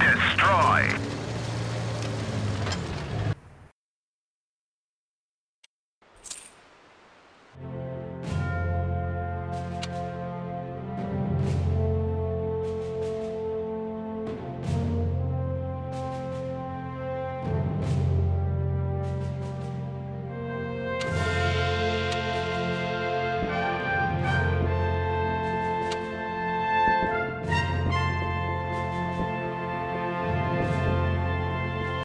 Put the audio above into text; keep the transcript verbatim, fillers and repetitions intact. Destroy.